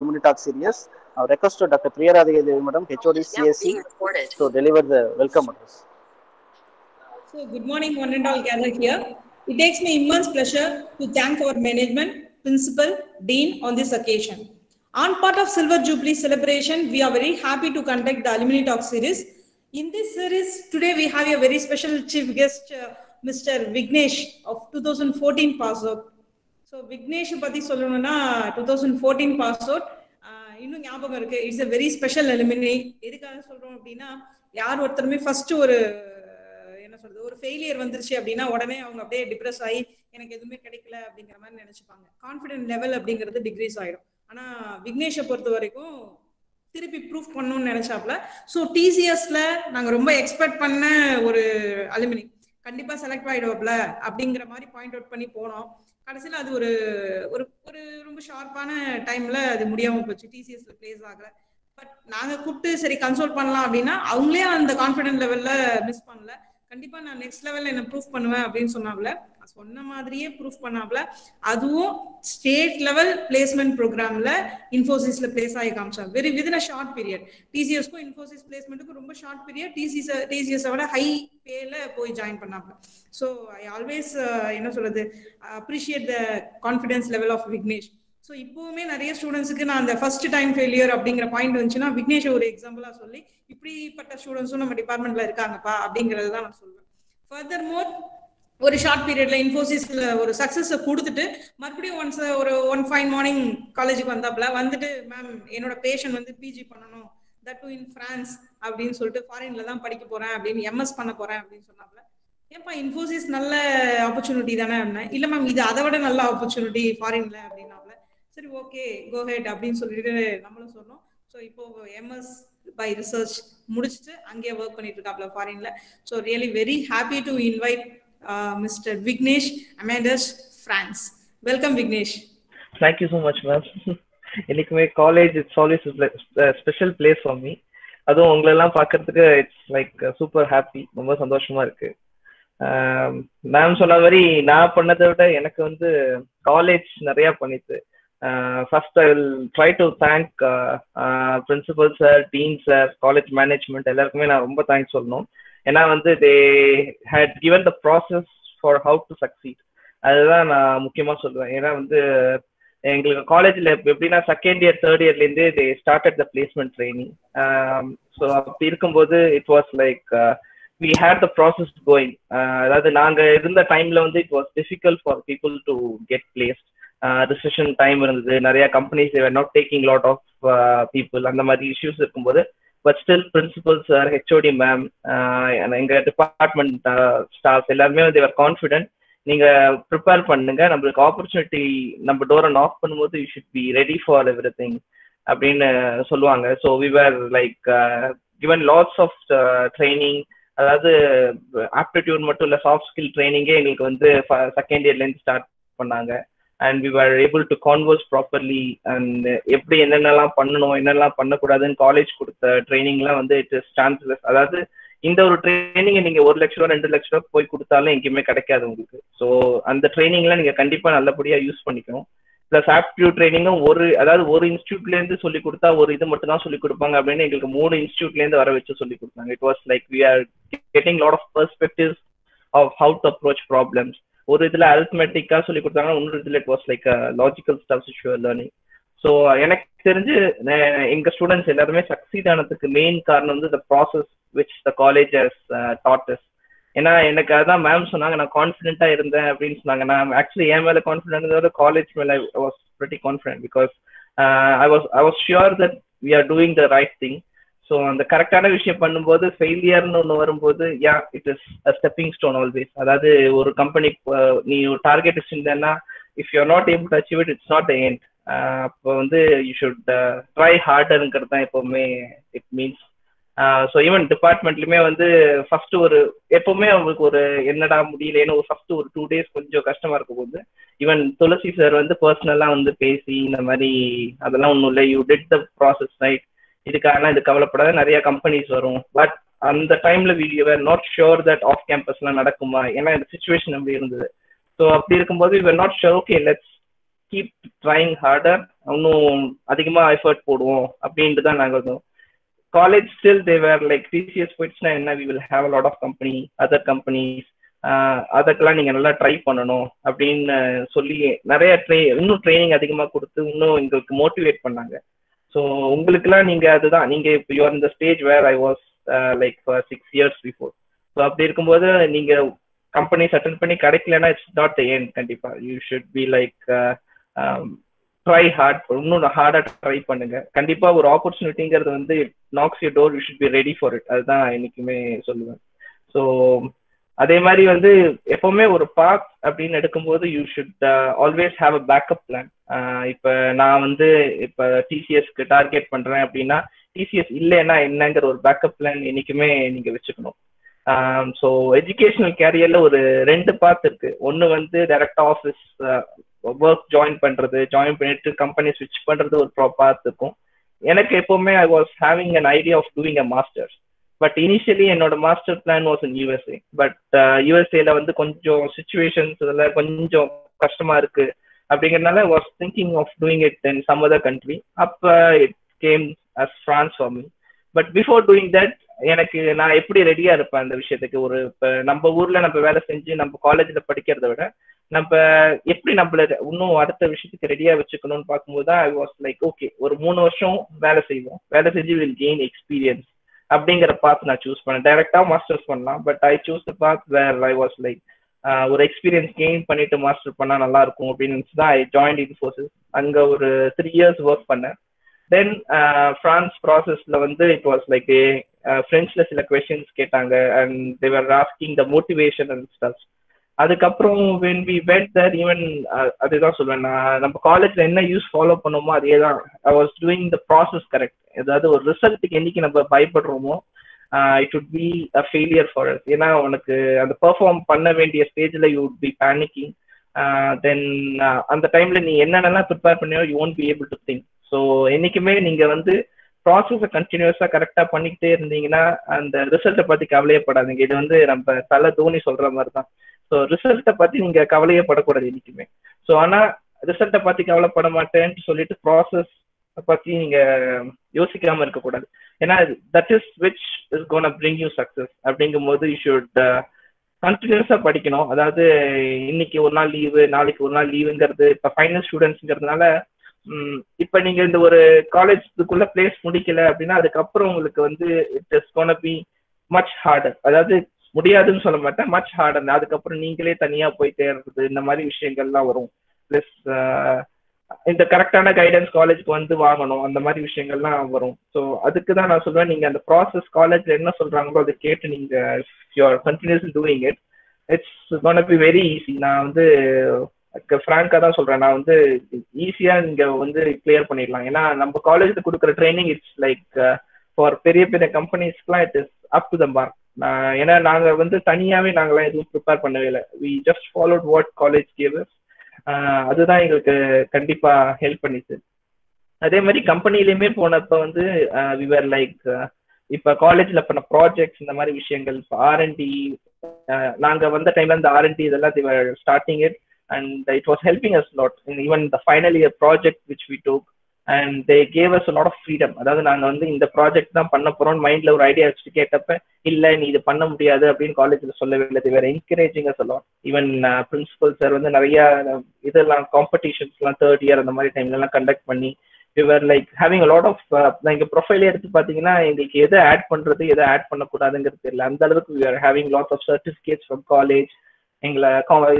Community Talk series. I request Dr. Priyadarshini Madam, HOD CSE, to deliver the welcome address. So good morning, one and all gathered here. It takes me immense pleasure to thank our management, principal, dean on this occasion. On part of Silver Jubilee celebration, we are very happy to conduct the Alumni Talk series. In this series, today we have a very special chief guest, Mr. Vignesh of 2014 pass out. So Vignesh pati sollanumna 2014 pass out innum nyabagam irukku. It's a very special alumni. edukkaga solrom appadina yaar orutthume first oru enna solradhu oru failure vandiruchu appadina odane avanga apdiye depress aayi enak edume kedaikala abingra mari nenachipaanga. Confidence level abingiradhu decrease aayidum. ana Vignesh porthu varaikum திருப்பி proof பண்ணனும்னு நினைச்சாப்ல. So டிசிஎஸ்ல நாங்க ரொம்ப expect பண்ண ஒரு alumni கண்டிப்பா select ஆயிடுவாப்ல அப்படிங்கற மாதிரி பாயிண்ட் அவுட் பண்ணி போறோம். கடைசில அது ஒரு ஒரு ரொம்ப ஷார்ப்பான டைம்ல அது முடியாம போச்சு. டிசிஎஸ்ல ப்ளேஸ் ஆகல. பட் நாங்க கூப்பிட்டு சரி கன்சோல் பண்ணலாம் அப்படினா அவங்களே அந்த கான்ஃபிடன்ட் லெவல்ல மிஸ் பண்ணல. கண்டிப்பா நான் நெக்ஸ்ட் லெவல்ல என்ன ப்ரூஃப் பண்ணுவேன் அப்படினு சொன்னாப்ல. சொன்ன மாதிரியே ப்ரூஃப் பண்ணாப்ல. அதுவும் ஸ்டேட் லெவல் பிளேஸ்மெண்ட் ப்ரோக்ராம்ல இன்ஃபோசிஸ்ல பிளேஸ் ஆகி காமிச்சாங்க. Very within a short period. டிசிஎஸ்க்கு இன்ஃபோசிஸ் பிளேஸ்மெண்ட்டுக்கு ரொம்ப ஷார்ட் பீரியட் டிசிஎஸோட ஹை பேல போய் ஜாயின் பண்ணாப்ல. ஸோ ஐ ஆல்வேஸ் என்ன சொல்றது appreciate the confidence level of Vignesh. So இப்போவுமே நிறைய ஸ்டூடெண்ட்ஸுக்கு நான் அந்த ஃபர்ஸ்ட் டைம் ஃபெயிலியர் அப்படிங்கிற பாயிண்ட் வந்துச்சுன்னா விக்னேஷ் ஒரு எக்ஸாம்பிளா சொல்லி இப்படிப்பட்ட ஸ்டூடெண்ட்ஸும் நம்ம டிபார்ட்மெண்ட்ல இருக்காங்கப்பா அப்படிங்கறது தான் நான் சொல்றேன். ஃபர்தர் மோர் ஒரு ஷார்ட் பீரியட்ல இன்ஃபோசிஸ்ல ஒரு சக்சஸ் கொடுத்துட்டு மறுபடியும் ஒன்ஸ் ஒரு ஒன் ஃபைன் மார்னிங் காலேஜுக்கு வந்தாப்புல வந்துட்டு மேம் என்னோட பேஷன் வந்து பிஜி பண்ணணும் தட் டூ இன் பிரான்ஸ் அப்படின்னு சொல்லிட்டு ஃபாரின்ல தான் படிக்க போறேன் அப்படின்னு எம்எஸ் பண்ண போறேன் அப்படின்னு சொன்னாப்புல. ஏன்பா இன்ஃபோசிஸ் நல்ல ஆப்பர்ச்சுனிட்டி தானே அப்படின்னா இல்ல மேம் இது அதை விட நல்ல ஆப்பர்ச்சுனிட்டி ஃபாரின்ல அப்படின்னாப்புல. சரி ஓகே கோ ஹெட் அப்படின்னு சொல்லிட்டு நம்மளும் சொன்னோம். ஸோ இப்போ எம்எஸ் பை ரிசர்ச் முடிச்சுட்டு அங்கேயே ஒர்க் பண்ணிட்டு இருக்காப்புல ஃபாரின்ல. So really very happy to invite Mr. Vignesh, AMADEUS, France. Welcome, Vignesh. Thank you so much, ma'am. In my college, it's always a special place for me. Although ungala paakradhukku, it's like super happy. Romba sandoshama irukku. Ma'am sonna vari na pannadha vida enakku vandu college nariya pannidhu. First, I will try to thank principal sir, dean sir, college management ellarkume na romba thanks sollanum. ஏன்னா வந்து they had given the process for how to succeed அதுதான் நான் முக்கியமாக சொல்லுவேன். ஏன்னா வந்து எங்களுக்கு காலேஜில் எப்படின்னா செகண்ட் இயர் தேர்ட் இயர்லேருந்து they started the placement training. So அப்படி இருக்கும்போது it was like we had the process going. அதாவது நாங்கள் இருந்த டைமில் வந்து it was difficult for people to get placed. Recession time இருந்தது, நிறையா companies they were not taking lot of people, அந்த மாதிரி இஷ்யூஸ் இருக்கும்போது but still principals sir, HOD ma'am and enga department staff ellarume they were confident neenga prepare pannunga namakku opportunity நம்ம door knock பண்ணும்போது you should be ready for everything அப்படினு சொல்வாங்க. so we were like given lots of training. அதாவது aptitude மட்டும் இல்ல soft skill training எங்களுக்கு வந்து second year ல இருந்து start பண்ணாங்க. and we were able to converse properly and எப்படி என்னென்னலா பண்ணனும் என்னென்னலா பண்ண கூடாதுன்னு காலேஜ் கொடுத்த ட்ரெய்னிங்ல வந்து இட் இஸ் சான்சஸ். அதாவது இந்த ஒரு ட்ரெய்னிங் நீங்க 1 லட்சம் 2 லட்சம் போய் கொடுத்தாலும் எங்கேயுமே கிடைக்காது உங்களுக்கு. ஸோ அந்த ட்ரைனிங்ல நீங்க கண்டிப்பா நல்லபடியா யூஸ் பண்ணிக்கணும். பிளஸ் ஆப்டிடியூட் ட்ரைனிங்கும் ஒரு இன்ஸ்டியூட்ல இருந்து சொல்லி கொடுத்தா ஒரு இது மட்டும் தான் சொல்லி கொடுப்பாங்க அப்படின்னு எங்களுக்கு 3 இன்ஸ்டியூட்ல இருந்து வர வச்சு சொல்லி கொடுத்தாங்க. It was like we are getting lot of perspectives of how to approach problems. ஒரு இதுல அரித்மெட்டிக்கா சொல்லி கொடுத்தாங்க, இன்னொரு இதுல it was like logical stuffs you are learning. So எனக்கு தெரிஞ்சு எங்க ஸ்டூடெண்ட்ஸ் எல்லாருமே சக்சீட் ஆனதுக்கு மெயின் காரணம் வந்து the process which the college has taught us. ஏன்னா எனக்கு அதான் மேம் சொன்னாங்க நான் கான்ஃபிடென்ட்டா இருந்தேன் அப்படின்னு சொன்னாங்க. நான் ஆக்சுவலி என் மேல கான்ஃபிடென்ட் காலேஜ் மேல I was very confident because I was sure that we are doing the right thing. So அந்த கரெக்டான விஷயம் பண்ணும்போது ஃபெயிலியர்னு ஒன்று வரும்போது yeah it is a stepping stone always. அதாவது ஒரு கம்பெனி நீ ஒரு டார்கெட் வச்சிருந்தேன்னா if you are not able to achieve it it's not the end. அப்போ வந்து யூ ஷுட் ட்ரை ஹார்டருங்கிறது தான் எப்போவுமே இட் மீன்ஸ். ஸோ ஈவன் டிபார்ட்மெண்ட்லையுமே வந்து ஃபர்ஸ்ட் ஒரு எப்போவுமே அவங்களுக்கு ஒரு என்னடா முடியலன்னு ஒரு ஃபர்ஸ்ட் ஒரு 2 days கொஞ்சம் கஷ்டமா இருக்கும் போது ஈவன் துளசி சார் வந்து பர்சனலாக வந்து பேசி இந்த மாதிரி அதெல்லாம் ஒன்றும் இல்லை you did the process right இதுக்காக இது கவலைப்படாத நிறைய கம்பெனிஸ் வரும். பட் அந்த டைம்ல we are not sure that off கேம்பஸ்லாம் நடக்குமா ஏன்னா இந்த சுச்சுவேஷன் அப்படி இருந்தது. ஸோ அப்படி இருக்கும்போது we are not sure okay let's keep trying harder, இன்னும் அதிகமாக எஃபர்ட் போடுவோம் அப்படின்ட்டு தான் நாங்கள் இருந்தோம். College still they were like TCS போயிடுச்சுன்னா என்ன, we will have a lot of company other companies, அதற்கெல்லாம் நீங்கள் நல்லா ட்ரை பண்ணணும் அப்படின்னு சொல்லி நிறைய இன்னும் ட்ரைனிங் அதிகமாக கொடுத்து இன்னும் எங்களுக்கு மோட்டிவேட் பண்ணாங்க. ஸோ உங்களுக்குலாம் நீங்கள் அதுதான், நீங்கள் இப்போ யூஆர் இந்த stage where I was like for 6 years before. So அப்படி இருக்கும்போது நீங்கள் கம்பெனிஸ் அட்டென்ட் பண்ணி கிடைக்கலன்னா இட்ஸ் நாட் த எண்ட். கண்டிப்பாக you should be like try hard, இன்னும் ஹார்டாக ட்ரை பண்ணுங்க. கண்டிப்பாக ஒரு ஆப்பர்ச்சுனிட்டிங்கிறது வந்து knocks your door, you should be ready for it. அதுதான் என்றைக்குமே சொல்லுவேன். ஸோ அதே மாதிரி வந்து எப்பவுமே ஒரு பாத் அப்படின்னு எடுக்கும்போது you should always have a backup plan. இப்போ நான் வந்து இப்போ டிசிஎஸ்க்கு டார்கெட் பண்ணுறேன் அப்படின்னா டிசிஎஸ் இல்லைன்னா என்னங்கிற ஒரு பேக்கப் பிளான் என்றைக்குமே நீங்கள் வச்சுக்கணும். ஸோ எஜுகேஷனல் கேரியரில் ஒரு 2 பாத் இருக்குது. ஒன்று வந்து டைரெக்டாக ஆஃபீஸ் ஒர்க் ஜாயின் பண்ணுறது, ஜாயின் பண்ணிட்டு கம்பெனி ஸ்விட்ச் பண்ணுறது ஒரு பாத் இருக்கும். எனக்கு எப்போவுமே I was having an idea of doing a masters, but initially என்னோட master plan was in USA. But USAல வந்து கொஞ்சம் சிச்சுவேஷன்ஸ் இதெல்லாம் கொஞ்சம் கஷ்டமா இருக்கு அப்படிங்கிறதுனால was thinking of doing it in some other country. அப்போ it came as France for me. But before doing that எனக்கு நான் எப்படி ரெடியா இருப்பேன் அந்த விஷயத்துக்கு, ஒரு இப்போ நம்ம ஊர்ல நம்ம வேலை செஞ்சு நம்ம காலேஜ்ல படிக்கிறத விட நம்ம எப்படி நம்மள இன்னும் அடுத்த விஷயத்துக்கு ரெடியா வச்சுக்கணும்னு பார்க்கும்போது ஐ வாஸ் லைக் ஓகே ஒரு 3 வருஷம் வேலை செய்வோம், வேலை செஞ்சு வில் கெயின் எக்ஸ்பீரியன்ஸ் அப்படிங்கிற பாத் நான் சூஸ் பண்ணேன். டைரக்டா மாஸ்டர்ஸ் பண்ணலாம், but I choose the path where I was like ஒரு எக்ஸ்பீரியன்ஸ் கெயின் பண்ணிட்டு மாஸ்டர் பண்ணா நல்லா இருக்கும் அப்படின்னு தான் ஐ ஜாயின் இன்ஃபோசிஸ். அங்க ஒரு 3 years ஒர்க் பண்ணேன். தென் பிரான்ஸ் ப்ராசஸ்ல வந்து இட் வாஸ் லைக் பிரெஞ்ச்ல சில கொஸ்டின்ஸ் கேட்டாங்க and they were asking the motivation and stuff. அதுக்கப்புறம் when we went there, even அதுதான் சொல்லுவேன் நான் நம்ம காலேஜ்ல என்ன யூஸ் ஃபாலோ பண்ணோமோ அதே தான் I was doing the process correct. அதாவது ஒரு ரிசல்ட்டுக்கு என்னைக்கு நம்ம பயப்படுறோமோ it would be a failure for us. ஏன்னா உனக்கு அந்த பெர்ஃபார்ம் பண்ண வேண்டிய ஸ்டேஜில் you would be panicking. Then அந்த டைம்ல நீ என்னென்னலாம் ப்ரிப்பேர் பண்ணியோ you won't be able to think. So என்றைக்குமே நீங்கள் வந்து ப்ராசஸை கண்டினியூஸாக கரெக்டாக பண்ணிக்கிட்டே இருந்தீங்கன்னா அந்த ரிசல்ட்டை பற்றி கவலையப்படாதீங்க. இது வந்து நம்ம தலை தோனி சொல்கிற மாதிரி தான். ஸோ ரிசல்ட்டை பற்றி நீங்கள் கவலையப்படக்கூடாது என்றைக்குமே. ஸோ ஆனால் ரிசல்ட்டை பற்றி கவலைப்பட மாட்டேன்னு சொல்லிட்டு ப்ராசஸ் பற்றி நீங்கள் யோசிக்காமல் இருக்கக்கூடாது. ஏன்னா that is which is gonna bring you success. அப்படிங்கும் போது யூ ஷுட் கண்டினியூஸாக படிக்கணும். அதாவது இன்னைக்கு ஒரு நாள் லீவு, நாளைக்கு ஒரு நாள் லீவுங்கிறது இப்போ ஃபைனல் ஸ்டூடெண்ட்ஸுங்கிறதுனால இப்போ நீங்கள் இந்த ஒரு காலேஜுக்குள்ளே பிளேஸ் முடிக்கலை அப்படின்னா அதுக்கப்புறம் உங்களுக்கு வந்து it is gonna be much harder. அதாவது முடியாதுன்னு சொல்ல மாட்டேன், மச் ஹார்டர். அதுக்கப்புறம் நீங்களே தனியாக போய் தேர்றது இந்த மாதிரி விஷயங்கள்லாம் வரும். ப்ளஸ் இந்த கரெக்டான கைடன்ஸ் காலேஜுக்கு வந்து வாங்கணும், அந்த மாதிரி விஷயங்கள்லாம் வரும். ஸோ அதுக்கு தான் நான் சொல்லுவேன் நீங்கள் அந்த ப்ராசஸ் காலேஜில் என்ன சொல்கிறாங்களோ அதை கேட்டு நீங்கள் you are continuous doing it, it's gonna be very easy. நான் வந்து ஃப்ராங்காக தான் சொல்கிறேன், நான் வந்து ஈஸியாக நீங்கள் வந்து கிளியர் பண்ணிடலாம். ஏன்னா நம்ம காலேஜில் கொடுக்குற ட்ரைனிங் இட்ஸ் லைக் ஃபார் பெரிய பெரிய கம்பெனிஸ்க்குலாம் it is up to the mark. ஏன்னா நாங்கள் வந்து தனியாகவே நாங்களாம் எதுவும் ப்ரிப்பேர் பண்ணவே இல்லை. We just followed what college gave us. அதுதான் எங்களுக்கு கண்டிப்பாக ஹெல்ப் பண்ணிச்சு. அதே மாதிரி கம்பெனிலையுமே போனப்போ வந்து வி வேர் லைக் இப்போ காலேஜில் பண்ண ப்ராஜெக்ட்ஸ் இந்த மாதிரி விஷயங்கள், இப்போ R&D நாங்கள் வந்த டைமில் இந்த R&D இதெல்லாம் they were starting it and it was helping us a lot in even the final year project which we took, and they gave us a lot of freedom. அதாவது நாங்க வந்து இந்த ப்ராஜெக்ட் தான் பண்ண போறோம் மைண்ட்ல ஒரு ஐடியா வச்சு கேட்டப்ப இல்ல நீ இது பண்ண முடியாது அப்படின்னு காலேஜ்ல சொல்லவே இல்லை. they were encouraging us a lot. Even principal sir வந்து நிறைய இதெல்லாம் காம்படிஷன்ஸ்லாம் 3rd year அந்த மாதிரி டைம்ல எல்லாம் கண்டக்ட் பண்ணி we were like having a lot of எங்க ப்ரொஃபைலே எடுத்து பார்த்தீங்கன்னா எங்களுக்கு எதை ஆட் பண்றது எதை ஆட் பண்ணக்கூடாதுங்கிறது தெரியல அந்த அளவுக்கு we were having lots of certificates from college. எங்களை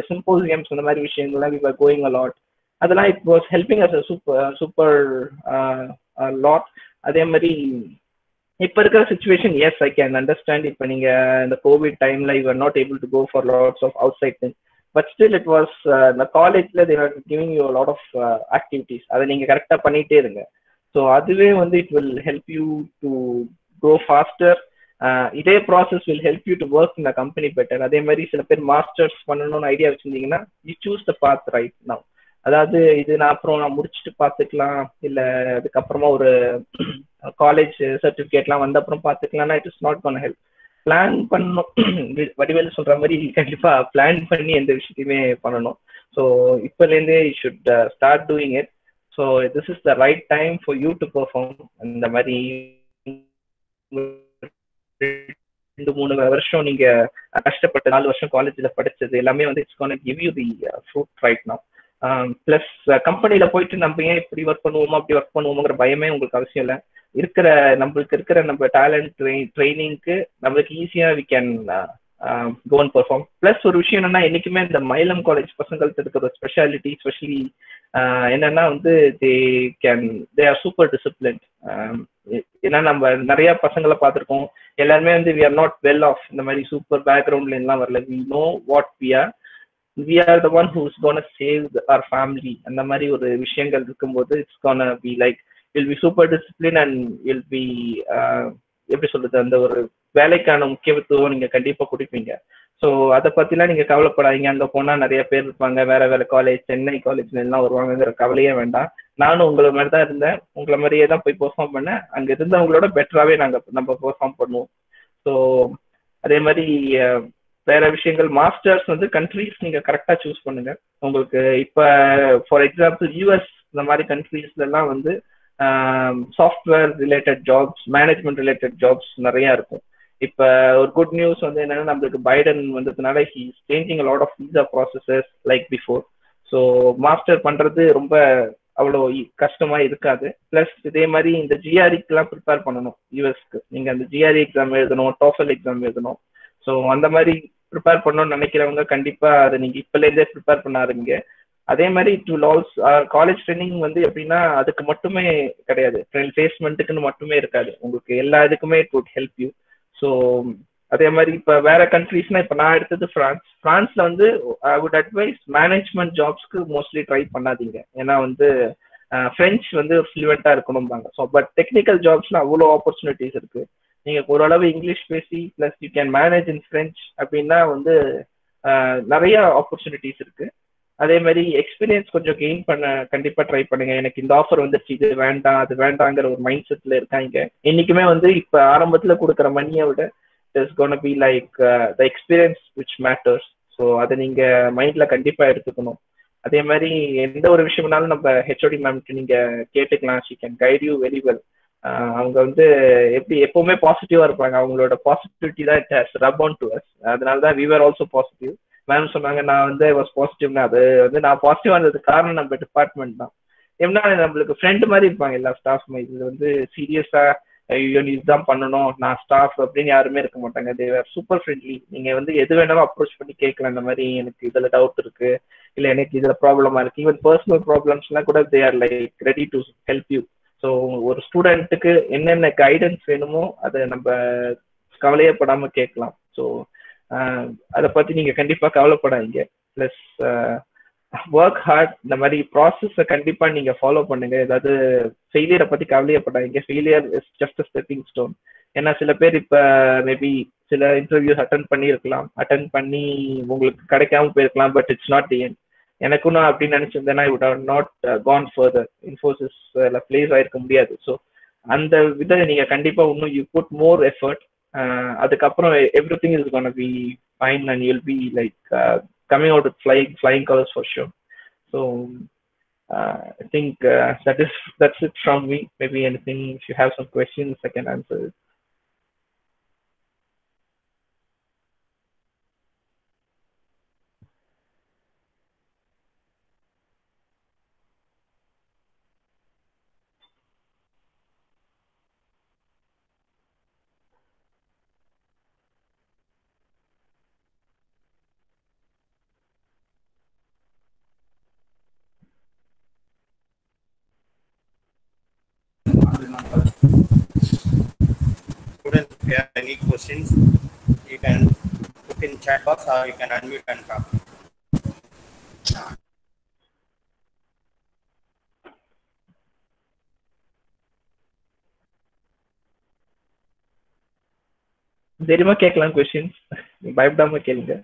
சிம்போசியம்ஸ் அந்த மாதிரி விஷயங்கள்லாம் we were going a lot. அதெல்லாம் it was helping us super lot. அதே மாதிரி இப்போ இருக்கிற situation as I can understand. இப்போ நீங்கள் இந்த கோவிட் டைமில் you were not able to go for lots of outside things, but still it was the காலேஜில் they were giving you a lot of activities. அதை நீங்கள் கரெக்டாக பண்ணிகிட்டே இருங்க. ஸோ அதுவே வந்து it will help you to go faster. இதே process will help you to work இந்த கம்பெனி பெட்டர். அதே மாதிரி சில பேர் மாஸ்டர்ஸ் பண்ணணும்னு ஐடியா வச்சுருந்தீங்கன்னா you choose the path right now. அதாவது இது நான் அப்புறம் நான் முடிச்சுட்டு பார்த்துக்கலாம், இல்லை அதுக்கப்புறமா ஒரு காலேஜ் சர்டிஃபிகேட்லாம் வந்த அப்புறம் பார்த்துக்கலாம்னா it is not gonna help. Plan பண்ணணும், வடிவேல் சொல்கிற மாதிரி கண்டிப்பாக பிளான் பண்ணி எந்த விஷயத்தையுமே பண்ணணும். So you should start doing it. So this is the right time for you to perform. And the very it's going to give you the fruit right now. Plus company போயிட்டு நம்ம ஏன் இப்படி work பண்ணுவோமா அப்படி work பண்ணுவோங்கிற பயமே உங்களுக்கு அவசியம் இல்லை. இருக்கிற நம்மளுக்கு இருக்கிற நம்ம டேலண்ட் ட்ரைனிங்க்கு நம்மளுக்கு ஈஸியா we can go and perform. Plus ஒரு விஷயம் என்னன்னா என்னைக்குமே இந்த மைலம் காலேஜ் பசங்களுக்கு இருக்கிற ஸ்பெஷாலிட்டி ஸ்பெஷலி என்னன்னா வந்து they are super disciplined. ஏன்னா நம்ம நிறைய பசங்களை பார்த்துருக்கோம், எல்லாருமே வந்து we are not well off, இந்த மாதிரி சூப்பர் பேக்ரவுண்ட்ல எல்லாம் வரல. we know what we are the one who's going to save our family. and mari oru vishayangal irukumbodhu it's going to be like we'll be super disciplined and we'll be eppadi solradhu and oru velaikana mukkiyathuvam neenga kandipa kudupinga. so adha pathila neenga kavala padinga, anga pona nariya per irupanga, vera vera college chennai college illa varuvaangra kavaliye venda. naan ungala mari dhaan irundha, ungala mariye dhaan poi perform panna, anga irundha ungaloda better ave namba perform pannuvom. so adhe mari வேற விஷயங்கள் masters வந்து countries நீங்க கரெக்டா choose பண்ணுங்க. உங்களுக்கு இப்ப for example US இந்த மாதிரி கண்ட்ரீஸ்ல எல்லாம் வந்து software related jobs management related jobs நிறைய இருக்கும். இப்ப ஒரு குட் நியூஸ் வந்து என்னன்னா நம்மளுக்கு பைடன் வந்ததுனால he is changing lot of visa processes like before. So master பண்றது ரொம்ப அவ்வளோ கஷ்டமா இருக்காது. பிளஸ் இதே மாதிரி இந்த ஜிஆர்இக்கெல்லாம் ப்ரிப்பேர் பண்ணணும். யூஎஸ்க்கு நீங்க அந்த ஜிஆர்இ எக்ஸாம் எழுதணும், டோஃபல் எக்ஸாம் எழுதணும். ஸோ அந்த மாதிரி ப்ரிப்பேர் பண்ணணும்னு நினைக்கிறவங்க கண்டிப்பா அதை நீங்க இப்பலேருந்தே ப்ரிப்பேர் பண்ண ஆரம்பிங்க. அதே மாதிரி டு லால்ஸ் காலேஜ் ட்ரைனிங் வந்து எப்படின்னா அதுக்கு மட்டுமே கிடையாது, பிளேஸ்மெண்ட்டுக்குன்னு மட்டுமே இருக்காது, உங்களுக்கு எல்லா இதுக்குமே it would help you. So அதே மாதிரி இப்போ வேற கண்ட்ரீஸ்னா இப்போ நான் எடுத்தது பிரான்ஸ். பிரான்ஸ்ல வந்து ஐ வுட் அட்வைஸ் மேனேஜ்மெண்ட் ஜாப்ஸ்க்கு மோஸ்ட்லி ட்ரை பண்ணாதீங்க. ஏன்னா வந்து ஃப்ரெஞ்ச் வந்து ஃப்ளூவெண்டா இருக்கணும்பாங்க. ஸோ பட் டெக்னிக்கல் ஜாப்ஸ்ல அவ்வளோ ஆப்பர்ச்சுனிட்டிஸ் இருக்கு. நீங்க ஓரளவு இங்கிலீஷ் பேசி plus you can manage in French அப்படின்னா வந்து நிறைய ஆப்பர்ச்சுனிட்டிஸ் இருக்கு. அதே மாதிரி எக்ஸ்பீரியன்ஸ் கொஞ்சம் கெயின் பண்ண கண்டிப்பா ட்ரை பண்ணுங்க. எனக்கு இந்த ஆஃபர் வந்துருச்சு, இது வேண்டாம் அது வேண்டாங்கிற ஒரு மைண்ட் செட்ல இருக்காங்க. என்னைக்குமே வந்து இப்ப ஆரம்பத்துல கொடுக்குற மணியை விட it is gonna be like the experience which matters. So அதை நீங்க மைண்ட்ல கண்டிப்பா எடுத்துக்கணும். அதே மாதிரி எந்த ஒரு விஷயம்னாலும் நம்ம ஹெச்ஓடி மேம்கிட்ட நீங்க கேட்டுக்கலாம். She can guide you very well. அவங்க வந்து எப்படி எப்பவுமே பாசிட்டிவா இருப்பாங்க. அவங்களோட பாசிட்டிவிட்டி தான் it has rub on to us. அதனாலதான் we are also positive. Ma'am சொன்னாங்க நான் வந்து வாஸ் பாசிட்டிவ்னா அது வந்து நான் பாசிட்டிவ் ஆனதுக்கு காரணம் நம்ம டிபார்ட்மெண்ட் தான். எப்படின்னா நம்மளுக்கு ஃப்ரெண்ட் மாதிரி இருப்பாங்க எல்லா ஸ்டாஃப்மே. இது வந்து சீரியஸா ஐயோ நீ இதுதான் பண்ணணும் நான் ஸ்டாஃப் அப்படின்னு யாருமே இருக்க மாட்டாங்க. They are super friendly. நீங்க வந்து எது வேணாலும் அப்ரோச் பண்ணி கேட்கலாம். இந்த மாதிரி எனக்கு இதுல டவுட் இருக்கு, இல்ல எனக்கு இதுல ப்ராப்ளமா இருக்கு, ஈவன் பர்சனல் ப்ராப்ளம்ஸ்லாம் கூட they are like ready to help you. So ஒரு ஸ்டூடெண்ட்டுக்கு என்னென்ன கைடன்ஸ் வேணுமோ அதை நம்ம கவலையப்படாம கேட்கலாம். ஸோ அதை பத்தி நீங்க கண்டிப்பா கவலைப்படாதீங்க. Plus work hard. இந்த மாதிரி ப்ராசஸை கண்டிப்பா நீங்க ஃபாலோ பண்ணுங்க. ஏதாவது ஃபெயிலியரை பத்தி கவலையப்படாதீங்க. Failure is just stepping stone. ஏன்னா சில பேர் இப்ப மேபி சில இன்டர்வியூஸ் அட்டென்ட் பண்ணியிருக்கலாம், அட்டென்ட் பண்ணி உங்களுக்கு கிடைக்காம போயிருக்கலாம். But it's not the end. எனக்கும் நான் அப்படின்னு நினைச்சிருந்தேன்னா I would have not gone further. இன்ஃபோசிஸ்ல பிளேஸ் ஆயிருக்க முடியாது. ஸோ அந்த வித நீங்க கண்டிப்பா இன்னும் யூ புட் மோர் எஃபர்ட். அதுக்கப்புறம் everything is gonna be fine and you will be like coming out with flying colours for sure. So I think that's it from me. Maybe anything if you have some questions I can answer. Students, if you have any questions, you can put in chat box or you can unmute and talk. There are many questions. Vibe down my calendar.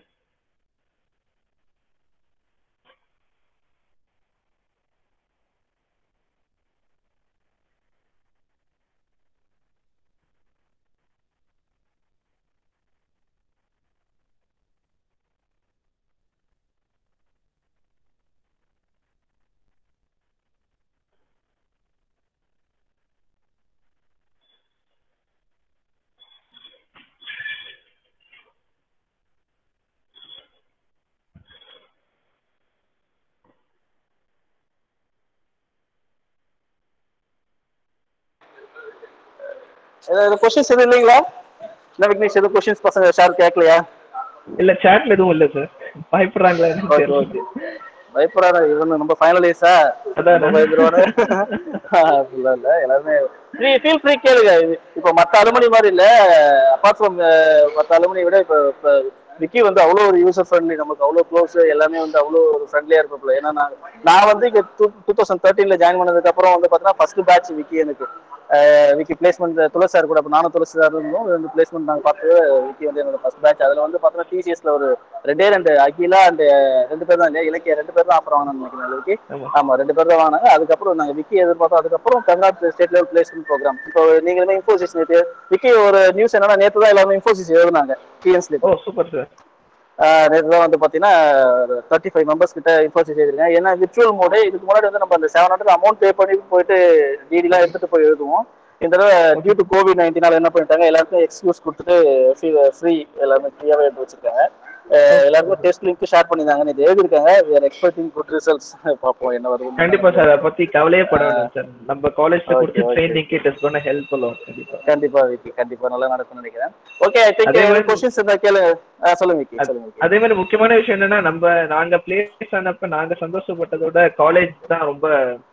Questions இல்லீங்களா நான் விக்னேஷ் ஏதோ questions பசங்க share கேட்கலையா இல்ல chatல எதுவும் இல்ல sir பயப்படுறாங்களா தெரியல okay பயப்படுறாங்க இவங்க நம்ம ஃபைனலைஸா அதான் பயப்படுறானே இல்ல இல்ல எல்லாரும் ஃப்ரீ ஃபீல் ஃப்ரீ கேளுங்க இப்போ மத்த அலுமினி மாதிரி இல்ல அபார்ட் फ्रॉम மத்த அலுமினி விட இப்போ விக்கி வந்து அவ்வளவு ஒரு யூசர் ஃப்ரெண்ட்லி நமக்கு அவ்வளவு க்ளோஸ் எல்லாமே வந்து அவ்வளவு ஒரு ஃப்ரெண்ட்லியா இருப்பாப்ல ஏன்னா நான் வந்து 2013 ல ஜாயின் பண்ணதுக்கு அப்புறம் வந்து பார்த்தா ஃபர்ஸ்ட் பேட்ச் விக்கி எனக்கு விக்கி பிளேஸ்மென்ட் துளசி சார் கூட அப்ப நானும் துளசி சார் இருந்தோம் ரெண்டு பிளேஸ்மென்ட் நாங்க பார்த்து விக்கி வந்து என்னோட ஃபர்ஸ்ட் பேட்ச் அதுல வந்து பார்த்தா TCSல ஒரு ரெண்டே ரெண்டு அகிலா அண்ட் ரெண்டு பேர் தான் இல்லையா இலக்கிய ரெண்டு பேர் தான் அப்புறம் வாங்கினு நினைக்கிறேன் விக்கி ஆமா ரெண்டு பேர் தான் வாங்கினாங்க அதுக்கப்புறம் நாங்க விக்கி எதிர்பார்த்தோம் அதுக்கப்புறம் Tamil Nadu state level placement program இப்போ நீங்களுமே இன்ஃபோசிஸ் நேத்து விக்கி ஒரு நியூஸ் என்னன்னா நேத்து தான் எல்லாமே இன்ஃபோசிஸ் எழுதுனாங்க ஓ சூப்பர் சார் நேத்து வந்து பாத்தீங்கன்னா 35 மெம்பர்ஸ் கிட்ட இன்ஃபோசிஸ் எழுதிருக்கேன் ஏன்னா விர்ச்சுவல் மோடு இதுக்கு முன்னாடி வந்து நம்ம அந்த 700 அமௌண்ட் பே பண்ணி போயிட்டு டிடிலாம் எடுத்துட்டு போய் எழுதுவோம் இந்த தடவை டியூ டு COVID-19 என்ன பண்ணிட்டாங்க எல்லாருக்கும் எக்ஸ்கியூஸ் கொடுத்துட்டு ஃப்ரீ எல்லாமே ஃப்ரீயாவே எடுத்து வச்சிருக்காங்க எல்லாரும் டெஸ்ட் லிங்க் ஷேர் பண்ணிருந்தாங்க நேத்து எழுதிருக்காங்க we are expecting good results பாப்போம் என்ன வருது கண்டிப்பா சார் அத பத்தி கவலையே பட வேண்டாம் சார் நம்ம காலேஜ்ல கொடுத்த training kit is gonna help a lot கண்டிப்பா விக்கி கண்டிப்பா நல்லா நடக்கும் நினைக்கிறேன் ஓகே ஐ திங்க் क्वेश्चंस இருந்தா கேளுங்க சொல்லுங்க விக்கி சொல்லுங்க அதே மாதிரி முக்கியமான விஷயம் என்னன்னா நம்ம நாங்க பிளேஸ் ஆனப்ப நாங்க சந்தோஷப்பட்டதோட காலேஜ் தான் ரொம்ப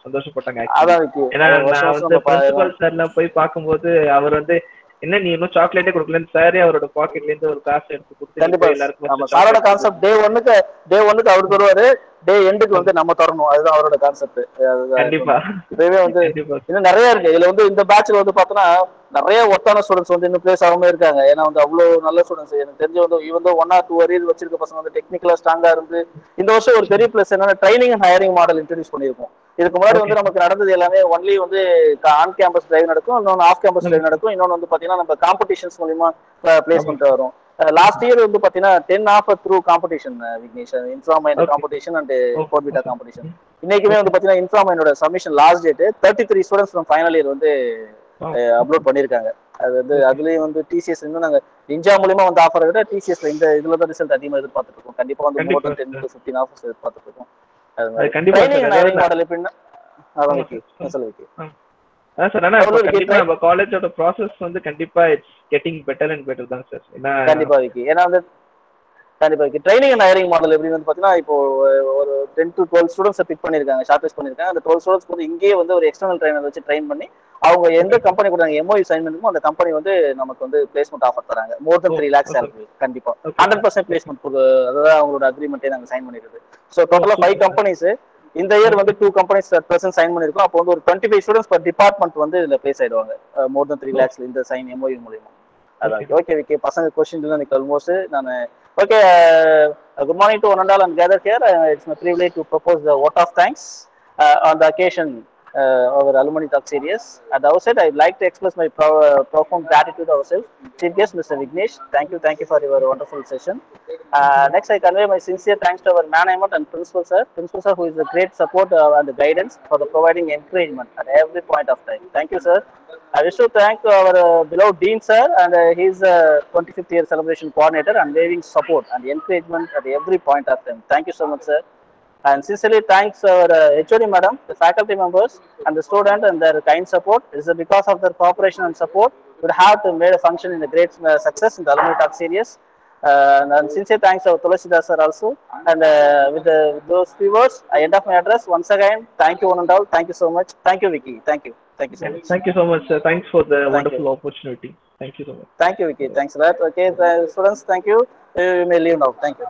சந்தோஷப்பட்டாங்க அதான் விக்கி ஏன்னா நான் வந்து பிரின்சிபல் சார்ல போய் பாக்கும்போது அவர் வந்து என்ன நீ இன்னும் சாக்லேட்டே கொடுக்கலன்னு சாரி அவரோட பாக்கெட்ல இருந்து ஒரு காசு எடுத்து கொடுத்து எல்லாருக்கும் சாரோட கான்செப்ட் டே 1க்கு அவரு தருவாரு டே எண்டுக்கு வந்து நம்ம தரணும் அதுதான் அவரோட கான்செப்ட் கண்டிப்பா இதுவே வந்து இன்னும் நிறைய இருக்கு இதுல வந்து இந்த பேட்ச்ல வந்து பார்த்தா நிறைய ஒட்டான ஸ்டூடெண்ட்ஸ் வந்து இன்னும் பிளேஸ் ஆகாம இருக்காங்க ஏன்னா வந்து அவ்வளவு நல்ல ஸ்டூடெண்ட்ஸ் எனக்கு தெரிஞ்ச வந்து இவன் 1 or 2 வரையில் வச்சிருக்க பசங்க வந்து டெக்னிக்கலா ஸ்ட்ராங்கா இருந்து இந்த வருஷம் ஒரு பெரிய பிளஸ் என்னன்னா training and hiring model introduce பண்ணிருக்கோம் இதுக்கு முன்னாடி வந்து நமக்கு நடந்தது எல்லாமே ஒன்லி வந்து ஆன் கேம்பஸ் டிரைவ் நடக்கும் இன்னொன்று ஆஃப் கேம்பஸ் டிரைவ் நடக்கும் இன்னொன்று வந்து பார்த்தீங்கன்னா நம்ம காம்படிஷன்ஸ் மூலியமா பிளேஸ்மெண்ட் வரும் லாஸ்ட் இயர் வந்து பார்த்தீங்கன்னா 10 ஆஃபர் த்ரூ காம்படிஷன் விக்னேஷ் இன்ஃபாமைன் காம்படிஷன் அண்ட் கோர்பிட்டா காம்படிஷன் இன்னைக்குமே வந்து பார்த்தீங்கன்னா இன்ஃபாமைனோட சப்மிஷன் லாஸ்ட் டேட் 33 ஸ்டூடெண்ட்ஸ் நம்ம ஃபைனல் இயர் வந்து அப்லோட் பண்ணிருக்காங்க அது வந்து அதுலயும் வந்து TCS இன்னும் நாங்க இன்ஜா மூலமா வந்து ஆஃபர் விட TCSல இந்த இதுல தான் ரிசல்ட் அதிகமா எதிர்பார்த்துட்டு இருக்கோம் கண்டிப்பா வந்து 10 to 15 ஆஃபர்ஸ் எதிர்பார்த்துட்டு இருக்கோம் அவங்க எந்த கம்பெனி கொடுத்தாங்க MOU சைன் பண்ணுமோ அந்த கம்பெனி வந்து நமக்கு வந்து பிளேஸ்மெண்ட் ஆஃபர் தராங்க more than 3 lakhs salary கண்டிப்பா 100% பிளேஸ்மெண்ட் அதாவது அவங்களோட அக்ரிமென்ட்டே நாங்க சைன் பண்ணிருது சோ டோட்டலா 5 கம்பெனிஸ் இந்த இயர் வந்து 2 கம்பெனிஸ் at present சைன் பண்ணிருக்கோம் அப்போ வந்து ஒரு 25 ஸ்டூடண்ட்ஸ் per டிபார்ட்மென்ட் வந்து இதுல பிளேஸ் ஆயிடுவாங்க more than 3 lakhs இந்த சைன் MOU மூலமா அதான் ஓகே விக்கி பசங்க क्वेश्चन இல்ல எனக்கு ஆல்மோஸ்ட் நான் okay good morning to one and all and gather here it's my privilege to propose the vote of thanks on the occasion our alumni talk series. At the outset, I would like to express my profound gratitude ourselves. Chief guest, Mr. Vignesh, thank you for your wonderful session. Next, I convey my sincere thanks to our management and principal sir, who is a great support and guidance for the providing encouragement at every point of time. Thank you, sir. I wish to thank our beloved dean, sir, and his 25th year celebration coordinator and unwavering support and encouragement at every point of time. Thank you so much, sir. And sincerely thanks our HOD madam, the faculty members and the student and their kind support. It is because of their cooperation and support we have to made a function in a great success in the alumni talk series. And sincere thanks to Thulasi sir also. And with those few words, I end up my address once again. Thank you one and all. Thank you so much. Thank you, Vicky. Thank you so much. Thank you so much, sir. Thanks for the wonderful opportunity. Thank you so much. Thank you, Vicky. Thanks a lot. Okay, students. Thank you. You may leave now. Thank you.